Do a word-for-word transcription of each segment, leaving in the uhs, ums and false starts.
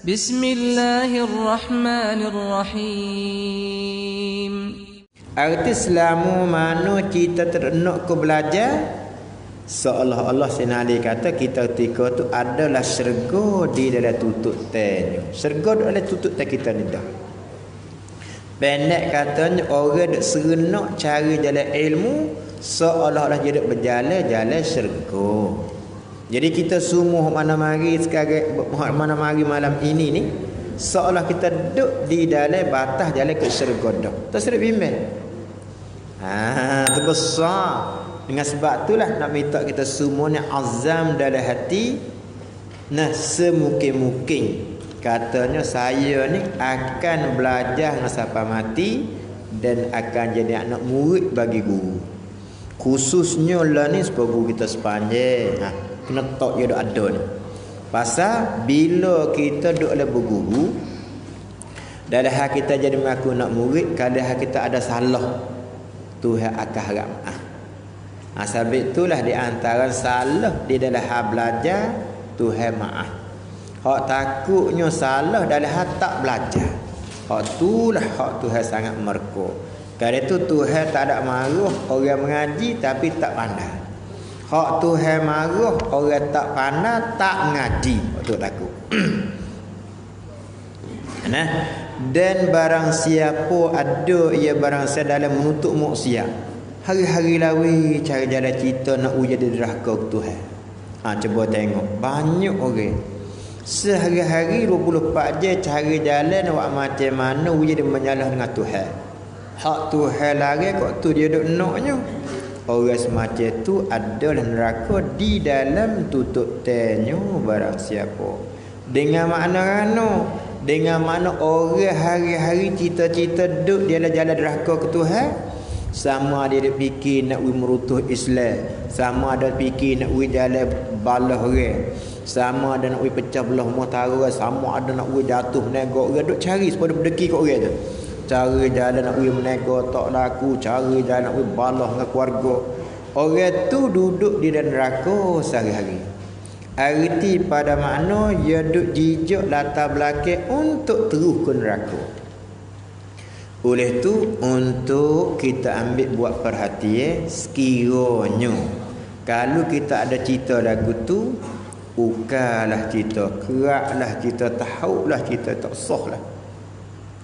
بسم الله الرحمن الرحيم. Arti selama mana kita terenok ke belajar, seolah-olah Sinali kata kita ketika tu adalah syurga di dalam tutut tanyo. Syurga di dalam tutut tanyo kita ni dah. Pendek katanya orang duk serenok cari jalan ilmu, seolah-olah dia duk berjalan-jalan syurga. Jadi kita semua mana mari sekarang mana mari malam ini ni, seolah kita duduk di dalam batas jalan ke syurga dah. Terserah bimbang. Ha, tu besar. Dengan sebab itulah nak minta kita semua ni azam dalam hati. Nah, semungkin-mungkin katanya saya ni akan belajar sampai mati dan akan jadi anak murid bagi guru. Khususnya lah ni sebab guru kita sepanjang. Ha, kena tok dia dok ada ni. Pasal bila kita dok le berguru, dalam hal kita jadi mengaku nak murid, kadang hal kita ada salah, Tuhan akan harap maaf. Ha, sebab itulah di antara salah di dalam hal belajar, Tuhan maaf. Hak takutnya salah dalam hal tak belajar, hak itulah hak Tuhan sangat merko. Kerana itu Tuhan tak ada maruh orang mengaji tapi tak pandai. Hak Tuhan maruh orang tak pandai tak mengaji, hak tu takut. Nah, dan barang siapa ada ia barang siapa dalam menuntut maksiat, hari-hari lawi cara jalan cerita nak ujar deraka ke Tuhan. Ha, cuba tengok banyak orang sehari-hari dua puluh empat jam cara jalan awak macam mana ujar dia menyalah dengan Tuhan. Hak Tuhan lari kok tu dia duk naknya. Orang semacam tu adalah neraka di dalam tutup tanyo barang siapa. Dengan makna rano, dengan makna orang hari-hari cita-cita duk dia jalan deraka ke Tuhan. Sama ada dia fikir nak we merutuh Islam, sama ada fikir nak we jalan balah orang, sama ada nak we pecah belah mutara, sama ada nak we jatuh naik orang, duk cari sebab berdeki kat orang tu. Cara jalan nak we menego tak laku, cara jalan nak we balah dengan keluarga. Orang tu duduk di dalam neraka sehari-hari. Arti pada makna dia duduk jijak latar belakang untuk terus ke neraka. Oleh tu untuk kita ambil buat perhatian, sekiranya kalau kita ada cerita lagu tu, ukarlah cerita, keraklah cerita, tahulah cerita, tak sahlah.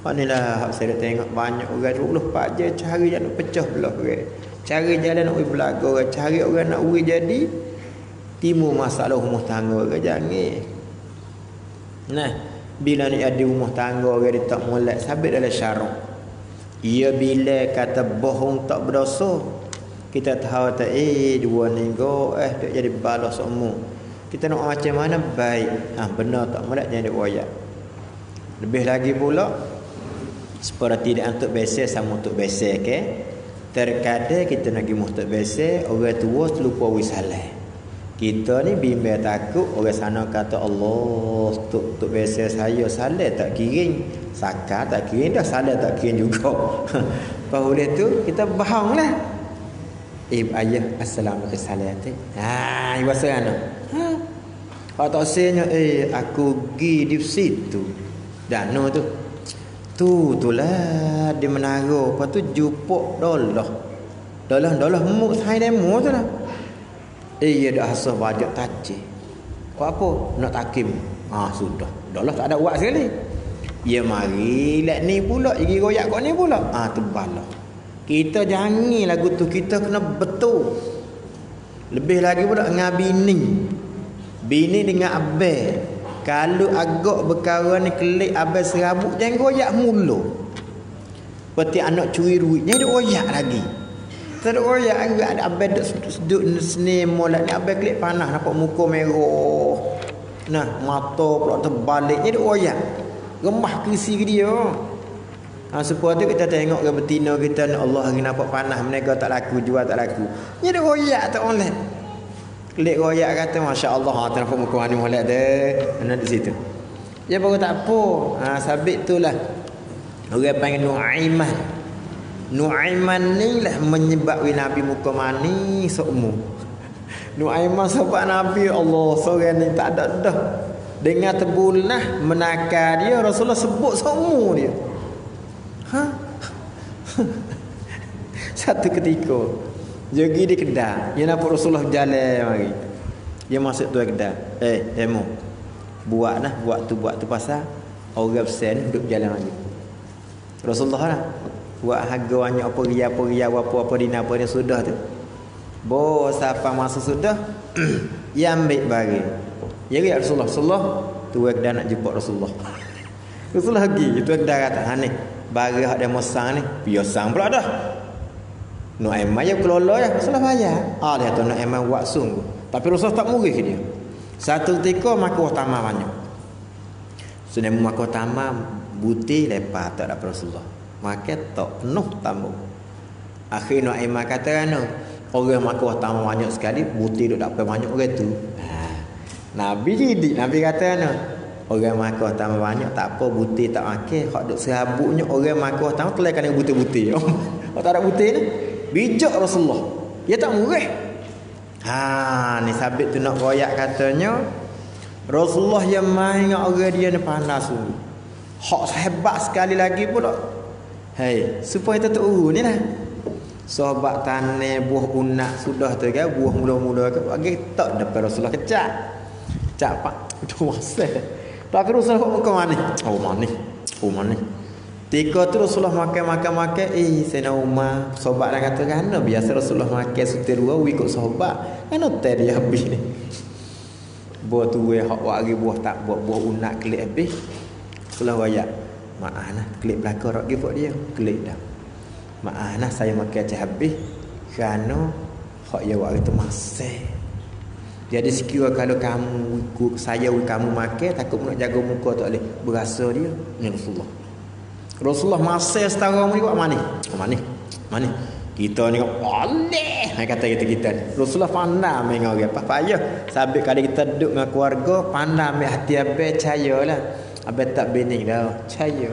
Hak ni lah saya tengok banyak orang dua puluh empat je cari jalan pecah belah orang, cari jalan nak ui belaga orang, cari orang nak ui jadi timbul masalah rumah tangga orang. Jangan. Nah, bila ni ada rumah tangga orang dia tak molek sabit dalam syarak. Ia bila kata bohong tak berdosa. Kita tahu tak eh dua ninggo eh tak jadi balas semua. Kita nak macam mana baik. Ah ha, benar tak molek jangan dek royak. Lebih lagi pula seperti dia antuk besar sama untuk besar ke. Terkadang kita nak pergi muhtak besar orang tua terlupa wis salah. Kita ni bimbang takut orang sana kata Allah tok tok besar saya salah tak kiring, saka tak kiring dah salah tak kiring juga. Pasal tu kita bohonglah. Eh ayah assalamualaikum salatin. Ha ibu sana. Ha. Hak tak senya eh aku gi di situ. Dan no tu. Tu tulah di menara, lepas tu jumpa dolah. Dolah dolah muk sai demo tu lah. Eh, dia dah asal bajak tajik. Kau apa? Nak takim. Ha, sudah. Dah lah tak ada buat sekali. Ya, mari. Lek ni pula. Pergi royak kau ni pula. Ha, tebalah. Kita jangan lagu tu. Kita kena betul. Lebih lagi pula dengan bini. Bini dengan abai. Kalau agak berkara ni kelik abai serabut, jangan royak mula. Seperti anak curi duit. Jangan duk royak lagi. Teror ya ada abang duduk sini molek ni abang klik panah nampak muka merah. Nah, mata pula terbalik ni duk royak. Remah kisi ke dia. Ha sepupu tu kita tengok ke betina kita ni Allah hari nampak panah menega tak laku jual tak laku. Ni duk royak tak online. Klik royak kata masya-Allah ha nampak muka ni molek dah. Ana di situ. Dia baru tak apa. Ha sabit itulah. Orang panggil Nuaiman. Nuaiman ni lah menyebabkan Nabi muka manis seumur. Nuaiman sebab Nabi Allah seorang ni tak ada dah. Dengan terbulah menakar dia, Rasulullah sebut semua dia. Ha? Satu ketika jogi di Kedah, dia nampak Rasulullah berjalan mari. Dia masuk tuan Kedah. Eh, demo. Buatlah buat tu buat tu pasal orang bersen duduk berjalan lagi. Rasulullah lah buat harga banyak apa ria apa ria apa apa dinar apa dia sudah tu. Bos apa masa sudah ia ambil barang. Ya Rasulullah sallallahu tu dia nak jumpa Rasulullah. Rasulullah pergi tu dia kata aneh barang hak dia masang ni biasa pula dah. Nak emang ya kelola ya Rasulullah bayar. Ah dia tu nak emang buat sungguh. Tapi Rasulullah tak murih dia. Satu ketika makan tamar banyak. Sudah so, makan tamar butir lepas tak ada Rasulullah. Makan tak penuh tambah. Akhirnya Aimah kata kan, orang makan tambah banyak sekali, butir duk dapat banyak orang tu. Ha. Nabi didik, Nabi kata kan, orang makan tambah banyak tak apa, butir tak makan, hak duk serabutnya orang makan tambah telai kena butir-butir. Hak tak ada butir ni, bijak Rasulullah. Dia tak murah. Ha, ni sabit tu nak royak katanya, Rasulullah yang main dengan orang dia ni panas sungguh. Hak hebat sekali lagi pula. Hei, supaya kita turun ni lah. Sobat tanah buah unak sudah tu kan, buah mula-mula ke bagi tak depan Rasulullah kecak. Kecak pak. Tu wasal. Tapi Rasulullah kok makan ni. Oh manis. Oh manis. Tika tu Rasulullah makan makan makan eh Sayyidina Umar sobat dah kata kan biasa Rasulullah makan sutir dua ikut sobat. Kan hotel dia habis ni. Buah tu weh hak wak buah tak buat buah unak kelik habis. Kalau ayat makanlah klik belakang rak gepok dia klik dah. Makanlah saya makan cah habis kerana hak ya wak itu masih. Jadi sekiranya kalau kamu ikut saya kamu makan takut nak jaga muka tak boleh. Berasa dia ni Rasulullah. Rasulullah masih setara mu buat manis. Manis. Manis. Kita ni kok boleh. Hai kata kita kita. Rasulullah pandai main orang apa payah. Sabit kali kita duduk dengan keluarga pandai ambil hati abe cayalah. Abang tak bening dah. Caya.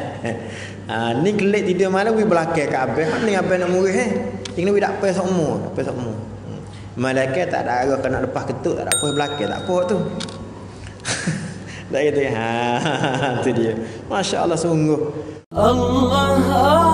Ha, ni kelek tidur malam. Wih belakang kat abang. Ni abang nak murih eh. Ini wih tak apa sokmu. Tak apa sokmu. Hmm. Malaikat tak ada arah. Kena lepas ketuk. Tak ada apa belakang. Tak apa tu. Tak kata. Ha, tu dia. Masya Allah sungguh. Allah.